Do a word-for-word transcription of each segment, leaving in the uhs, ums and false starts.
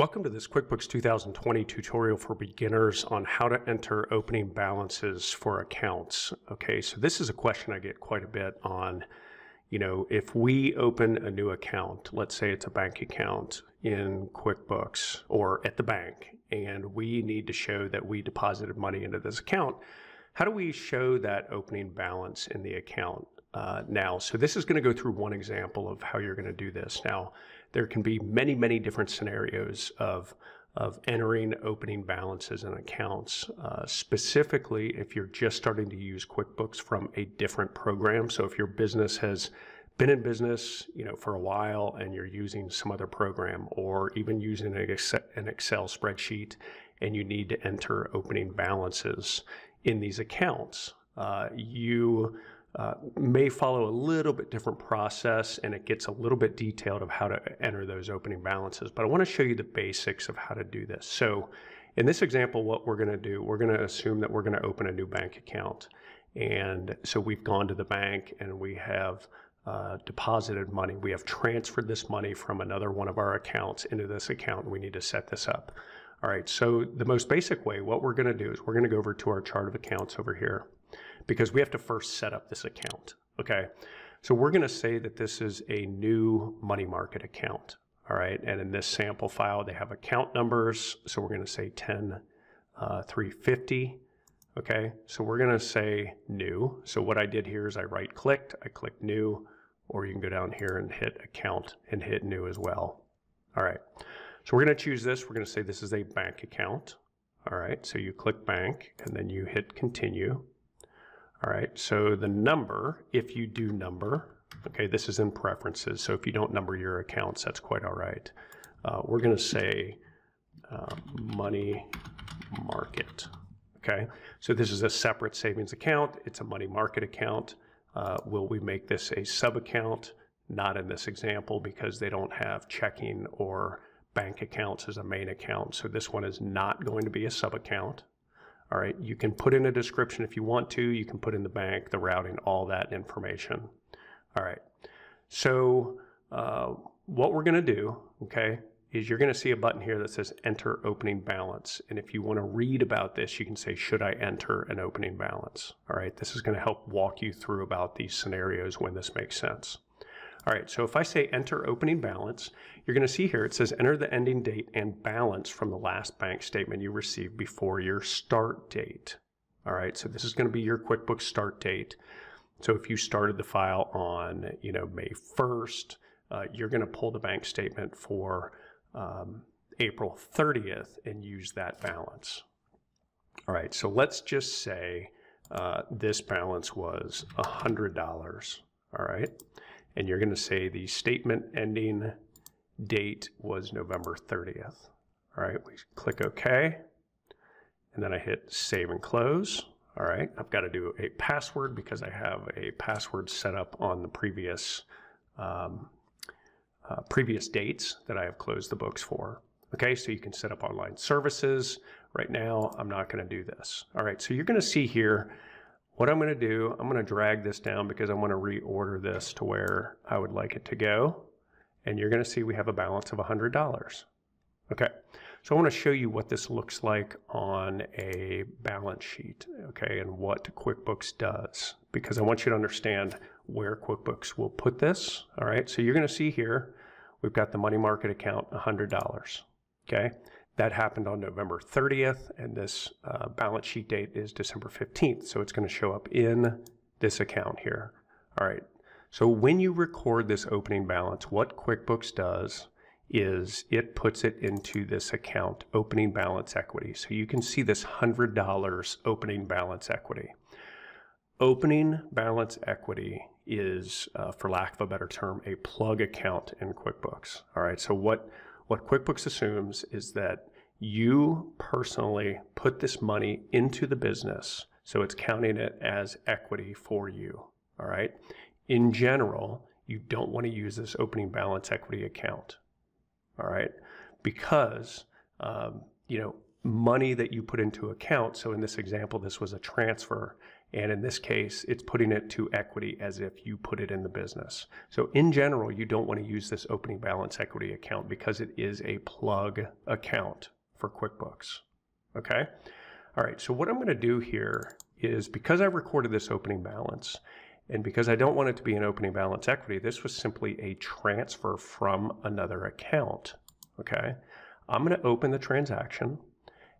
Welcome to this QuickBooks two thousand twenty tutorial for beginners on how to enter opening balances for accounts. Okay, so this is a question I get quite a bit on, you know, if we open a new account, let's say it's a bank account in QuickBooks or at the bank, and we need to show that we deposited money into this account, how do we show that opening balance in the account? Uh, now, so this is going to go through one example of how you're going to do this. Now, there can be many, many different scenarios of, of entering opening balances and accounts, uh, specifically if you're just starting to use QuickBooks from a different program. So if your business has been in business, you know, for a while and you're using some other program or even using an Excel, an Excel spreadsheet and you need to enter opening balances in these accounts, uh, you... Uh, may follow a little bit different process, and it gets a little bit detailed of how to enter those opening balances. But I want to show you the basics of how to do this. So in this example, what we're going to do, we're going to assume that we're going to open a new bank account. And so we've gone to the bank and we have uh, deposited money. We have transferred this money from another one of our accounts into this account. And we need to set this up. All right, so the most basic way, what we're going to do is we're going to go over to our chart of accounts over here, because we have to first set up this account, okay? So we're gonna say that this is a new money market account, all right? And in this sample file, they have account numbers. So we're gonna say ten, three fifty, okay? So we're gonna say new. So what I did here is I right clicked, I clicked new, or you can go down here and hit account and hit new as well. All right, so we're gonna choose this. We're gonna say this is a bank account, all right? So you click bank and then you hit continue. All right, so the number, if you do number, okay, this is in preferences. So if you don't number your accounts, that's quite all right. Uh, we're gonna say uh, money market, okay? So this is a separate savings account. It's a money market account. Uh, will we make this a sub account? Not in this example because they don't have checking or bank accounts as a main account. So this one is not going to be a sub account. All right, you can put in a description if you want to, you can put in the bank, the routing, all that information. All right, so uh, what we're gonna do, okay, is you're gonna see a button here that says enter opening balance. And if you wanna read about this, you can say, should I enter an opening balance? All right, this is gonna help walk you through about these scenarios when this makes sense. All right, so if I say enter opening balance, you're gonna see here, it says enter the ending date and balance from the last bank statement you received before your start date. All right, so this is gonna be your QuickBooks start date. So if you started the file on, you know, May first, uh, you're gonna pull the bank statement for um, April thirtieth and use that balance. All right, so let's just say uh, this balance was one hundred dollars, all right? And you're going to say the statement ending date was November thirtieth. All right, we click OK. And then I hit save and close. All right, I've got to do a password because I have a password set up on the previous, um, uh, previous dates that I have closed the books for. Okay, so you can set up online services. Right now, I'm not going to do this. All right, so you're going to see here. What I'm going to do, I'm going to drag this down because I want to reorder this to where I would like it to go. And you're going to see we have a balance of one hundred dollars. Okay, so I want to show you what this looks like on a balance sheet, okay, and what QuickBooks does, because I want you to understand where QuickBooks will put this. All right, so you're going to see here, we've got the money market account, one hundred dollars, okay? That happened on November thirtieth, and this uh, balance sheet date is December fifteenth, so it's going to show up in this account here. All right, so when you record this opening balance, what QuickBooks does is it puts it into this account, opening balance equity. So you can see this one hundred dollars opening balance equity. Opening balance equity is, uh, for lack of a better term, a plug account in QuickBooks. All right, so what... What QuickBooks assumes is that you personally put this money into the business, so it's counting it as equity for you, all right? In general, you don't want to use this opening balance equity account, all right? Because, um, you know, money that you put into account, so in this example, this was a transfer, And in this case, it's putting it to equity as if you put it in the business. So in general, you don't want to use this opening balance equity account because it is a plug account for QuickBooks. Okay? All right, so what I'm going to do here is, because I recorded this opening balance, and because I don't want it to be an opening balance equity, this was simply a transfer from another account. Okay? I'm going to open the transaction,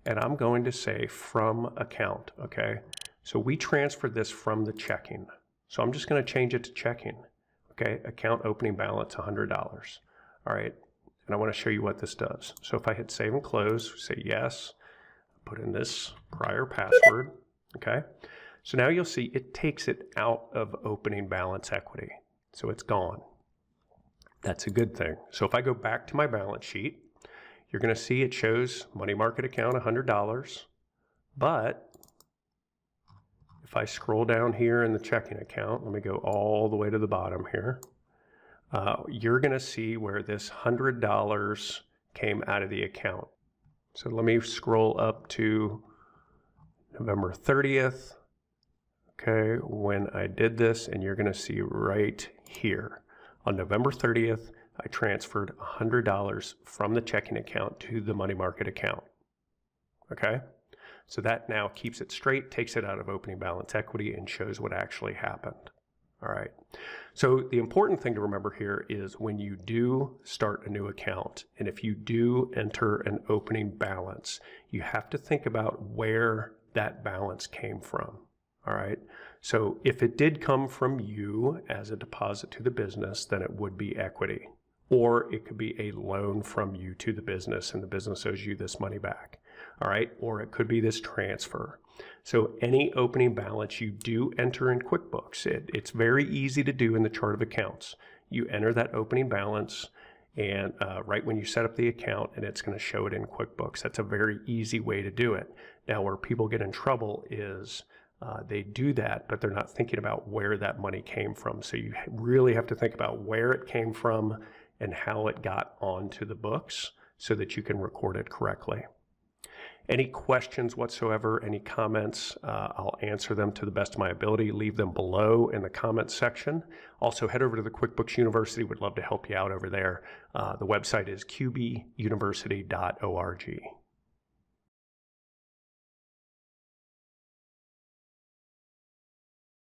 and I'm going to say from account. Okay? So we transferred this from the checking. So I'm just going to change it to checking. Okay? Account opening balance one hundred dollars. All right? And I want to show you what this does. So if I hit save and close, say yes, put in this prior password. Okay? So now you'll see it takes it out of opening balance equity. So it's gone. That's a good thing. So if I go back to my balance sheet, you're going to see it shows money market account one hundred dollars. But if I scroll down here in the checking account, let me go all the way to the bottom here, uh, you're going to see where this one hundred dollars came out of the account. So let me scroll up to November thirtieth. Okay, when I did this, and you're going to see right here on November thirtieth, I transferred one hundred dollars from the checking account to the money market account. Okay, so that now keeps it straight, takes it out of opening balance equity, and shows what actually happened. All right, so the important thing to remember here is when you do start a new account, and if you do enter an opening balance, you have to think about where that balance came from. All right, so if it did come from you as a deposit to the business, then it would be equity. Or it could be a loan from you to the business, and the business owes you this money back. All right, or it could be this transfer. So any opening balance you do enter in QuickBooks, it, it's very easy to do in the chart of accounts. You enter that opening balance and uh, right when you set up the account, and it's going to show it in QuickBooks. That's a very easy way to do it. Now, where people get in trouble is Uh, they do that, but they're not thinking about where that money came from. So you really have to think about where it came from and how it got onto the books so that you can record it correctly. Any questions whatsoever, any comments, uh, I'll answer them to the best of my ability. Leave them below in the comments section. Also, head over to the QuickBooks University. We'd love to help you out over there. Uh, the website is Q B University dot org.